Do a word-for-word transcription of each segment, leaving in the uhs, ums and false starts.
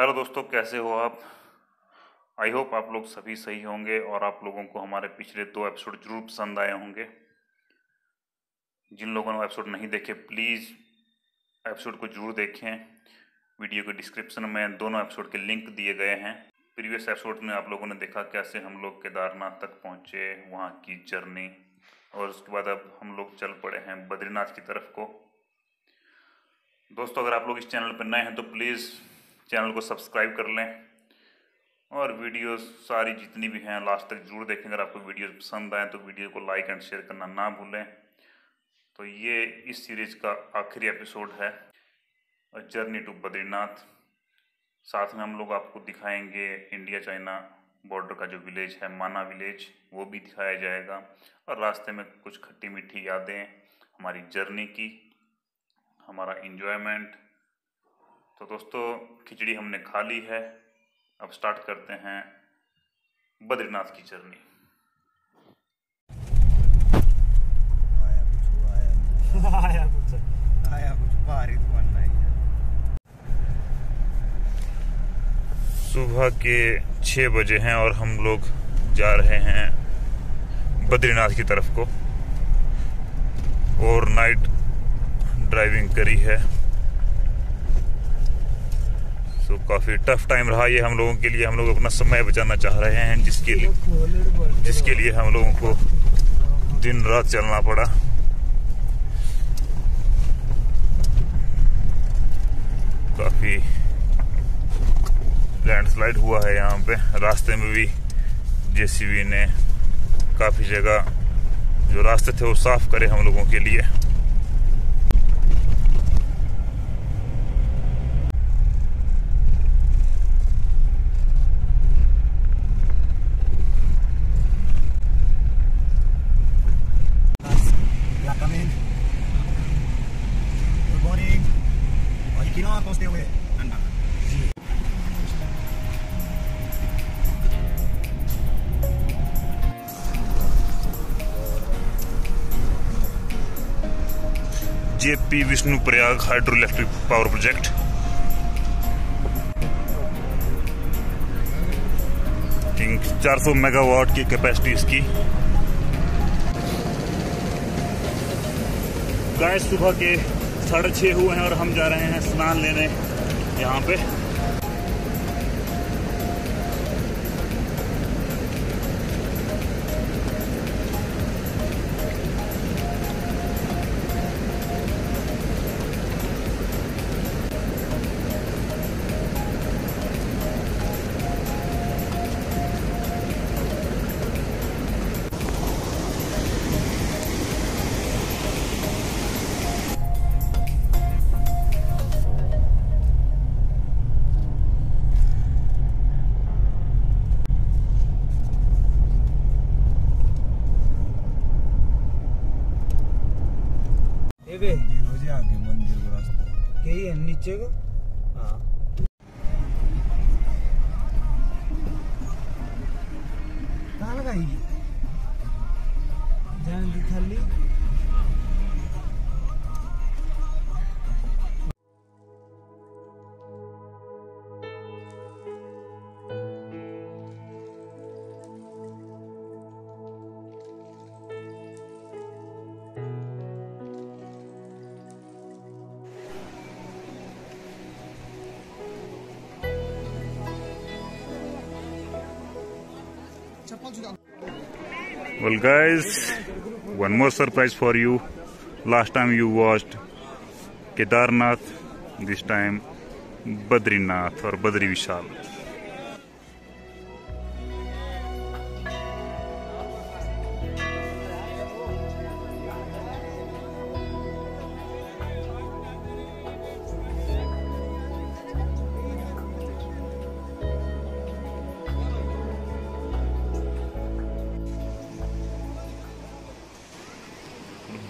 Hello दोस्तों, कैसे हो आप? आई होप आप लोग सभी सही होंगे और आप लोगों को हमारे पिछले दो एपिसोड जरूर पसंद आए होंगे। जिन लोगों ने एपिसोड नहीं देखे प्लीज़ एपिसोड को जरूर देखें। वीडियो के डिस्क्रिप्शन में दोनों एपिसोड के लिंक दिए गए हैं। प्रीवियस एपिसोड में आप लोगों ने देखा कैसे हम लोग केदारनाथ तक पहुँचे, वहाँ की जर्नी, और उसके बाद अब हम लोग चल पड़े हैं बद्रीनाथ की तरफ को। दोस्तों, अगर आप लोग इस चैनल पर नए हैं तो प्लीज़ चैनल को सब्सक्राइब कर लें और वीडियोस सारी जितनी भी हैं लास्ट तक जरूर देखें। अगर आपको वीडियोस पसंद आए तो वीडियो को लाइक एंड शेयर करना ना भूलें। तो ये इस सीरीज़ का आखिरी एपिसोड है जर्नी टू बद्रीनाथ। साथ में हम लोग आपको दिखाएंगे इंडिया चाइना बॉर्डर का जो विलेज है माना विलेज, वो भी दिखाया जाएगा, और रास्ते में कुछ खट्टी मीठी यादें, हमारी जर्नी की, हमारा इन्जॉयमेंट। तो दोस्तों, खिचड़ी हमने खा ली है, अब स्टार्ट करते हैं बद्रीनाथ की जर्नी। आया कुछ आया आया कुछ आया कुछ भारी तूफान आई है। सुबह के छः बजे हैं और हम लोग जा रहे हैं बद्रीनाथ की तरफ को। ओवरनाइट ड्राइविंग करी है तो काफ़ी टफ टाइम रहा ये हम लोगों के लिए। हम लोग अपना समय बचाना चाह रहे हैं, जिसके लिए जिसके लिए हम लोगों को दिन रात चलना पड़ा। काफ़ी लैंडस्लाइड हुआ है यहाँ पे। रास्ते में भी जेसीबी ने काफ़ी जगह जो रास्ते थे वो साफ करे हम लोगों के लिए। JP Vishnu Prayag hydro electric power project. चार सौ मेगावाट की कैपेसिटी इसकी। गाइस, सुबह के साढ़े छः हुए हैं और हम जा रहे हैं स्नान लेने यहाँ पे। नीचे को हाँ। कहाँ लगाई जान की थली। Well guys, one more surprise for you. Last time you watched Kedarnath, this time Badrinath or Badri Vishal.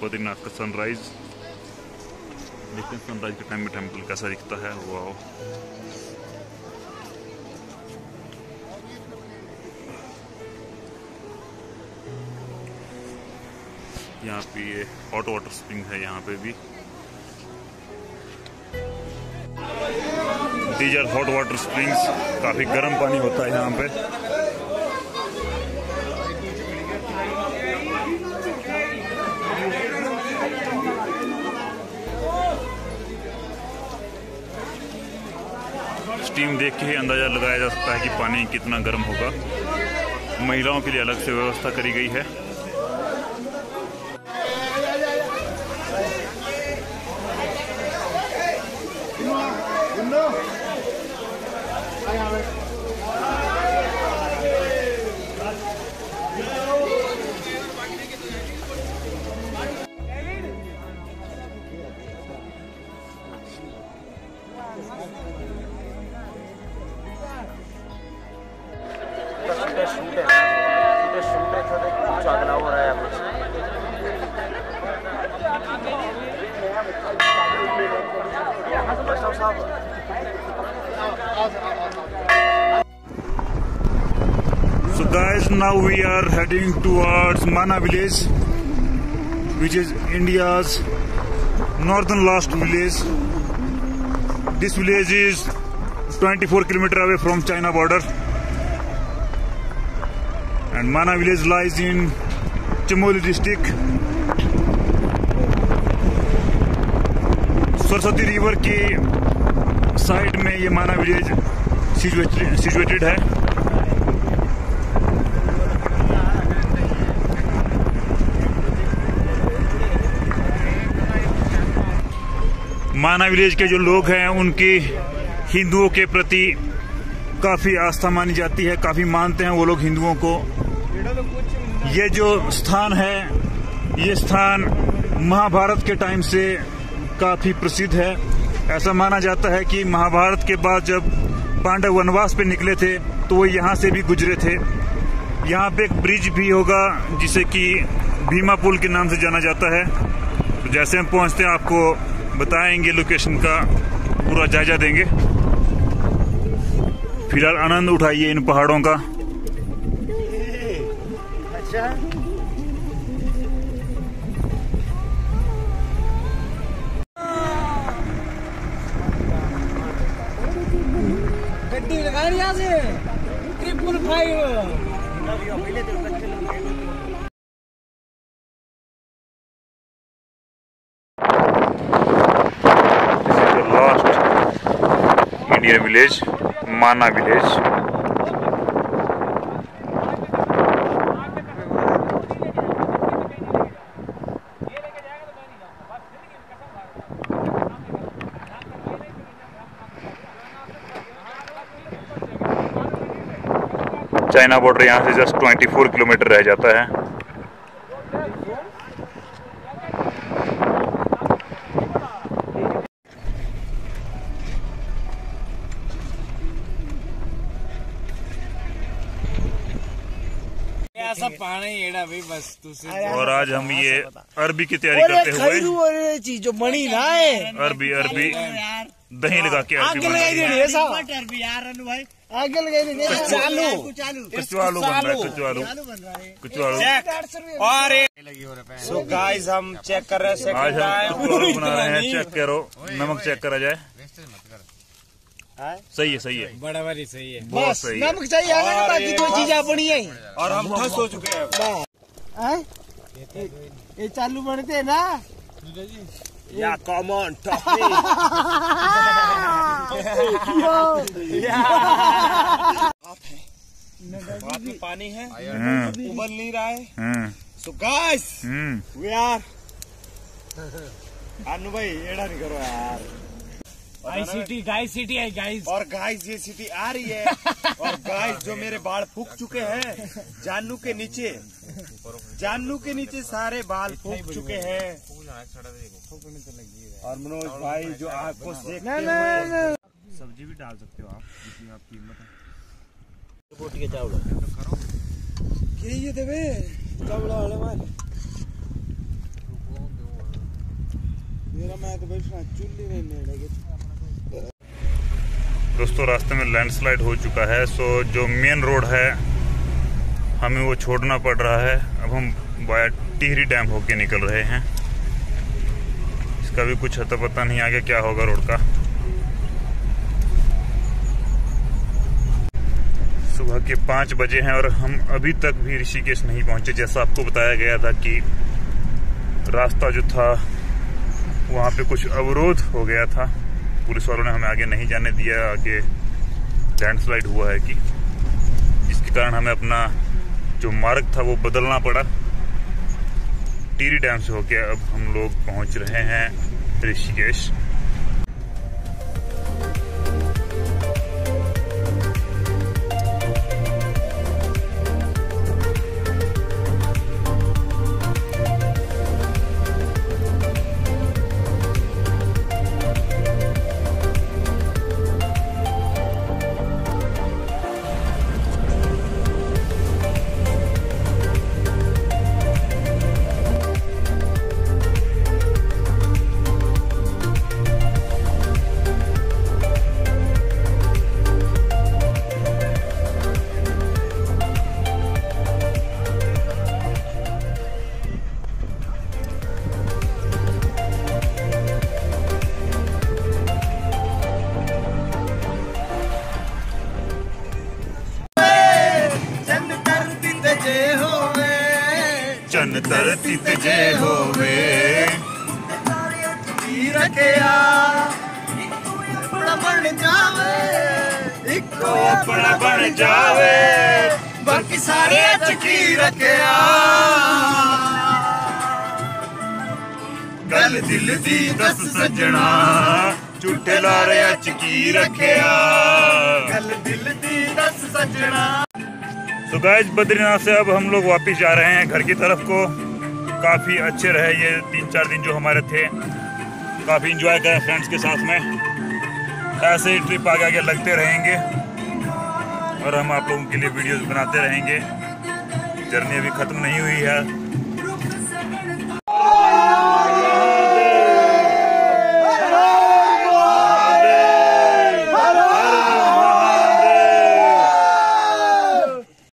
Badrinath का सनराइज देखते हैं। सनराइज के टाइम में टेम्पल कैसा दिखता है। वाओ, यहाँ पे ये हॉट वाटर स्प्रिंग है यहाँ पे भी। These are hot water springs, काफ़ी गर्म पानी होता है यहाँ पे। स्टीम देख के ही अंदाज़ा लगाया जा सकता है कि पानी कितना गर्म होगा। महिलाओं के लिए अलग से व्यवस्था करी गई है। So guys, now we are heading towards Mana village, which is India's northern last village. This village is twenty-four kilometers away from China border, and Mana village lies in Chamoli district. Saraswati river के side में ये माना village situated है। माना village के जो लोग हैं उनकी हिंदुओं के प्रति काफ़ी आस्था मानी जाती है, काफ़ी मानते हैं वो लोग हिंदुओं को। ये जो स्थान है ये स्थान महाभारत के टाइम से काफ़ी प्रसिद्ध है। ऐसा माना जाता है कि महाभारत के बाद जब पांडव वनवास पे निकले थे तो वो यहाँ से भी गुजरे थे। यहाँ पे एक ब्रिज भी होगा जिसे कि भीमा पुल के नाम से जाना जाता है। तो जैसे हम पहुँचते हैं आपको बताएंगे, लोकेशन का पूरा जायजा देंगे। फिलहाल आनंद उठाइए इन पहाड़ों का। अच्छा triple five. Last Indian village Mana village. China border यहाँ से जस्ट चौबीस किलोमीटर रह जाता है। ऐसा पानी एड़ा भी बस तुझे। और आज हम ये अरबी की तैयारी करते हुए चीजों मणि लाए। अरबी अरबी दही लगा के अरबी अरबी यार भाई आगे लगाइए। चालू चालू बन रहा है कुछ और। सो गाइस हम चेक कर रहे हैं, आज हम बना रहे हैं। चेक करो, नमक चेक करा जाए। सही है सही है बड़ा भारी सही है, बहुत सही है। नमक चाहिए बाकी दो चीजें अपनी है और हम ठस हो चुके हैं। ये चालू बनते है ना या कॉमन टॉपिक। पानी है उबल नहीं रहा है। So guys we are Anu भाई एड़ा नहीं करो यार। आईसीटी गाइस सिटी आई गाइस और गाइस ये सिटी आ रही है। और गाइस जो मेरे बाल फूक चुके हैं जानू के नीचे, जानू के नीचे सारे बाल फूक चुके हैं। और मनोज भाई जो आपको सब्जी भी डाल सकते हो आप जितनी आपकी हिम्मत है। रोटी के चावल ये देवे चावला मेरा मैं तो बैठना चुल्ली नहीं। दोस्तों रास्ते में लैंडस्लाइड हो चुका है, सो जो मेन रोड है हमें वो छोड़ना पड़ रहा है। अब हम वाया टिहरी डैम होके निकल रहे हैं। इसका भी कुछ हता पता नहीं आगे क्या होगा रोड का। सुबह के पाँच बजे हैं और हम अभी तक भी ऋषिकेश नहीं पहुंचे। जैसा आपको बताया गया था कि रास्ता जो था वहां पे कुछ अवरोध हो गया था, पुलिस वालों ने हमें आगे नहीं जाने दिया। आगे लैंडस्लाइड हुआ है कि जिसके कारण हमें अपना जो मार्ग था वो बदलना पड़ा। टिहरी डैम से होकर अब हम लोग पहुँच रहे हैं ऋषिकेश। धरती ते जय होवे रखिया अपना बन जावे इको अपना बन जावे बाकी सारे चकी रखिया गल दिल दी दस सजना झूठे लारे चकी रखिया गल दिल दी दस सजना। तो गाइस बद्रीनाथ से अब हम लोग वापस जा रहे हैं घर की तरफ को। काफ़ी अच्छे रहे ये तीन चार दिन जो हमारे थे, काफ़ी एंजॉय करें फ्रेंड्स के साथ में। ऐसे ही ट्रिप आगे आगे लगते रहेंगे और हम आप लोगों के लिए वीडियोस बनाते रहेंगे। जर्नी अभी ख़त्म नहीं हुई है।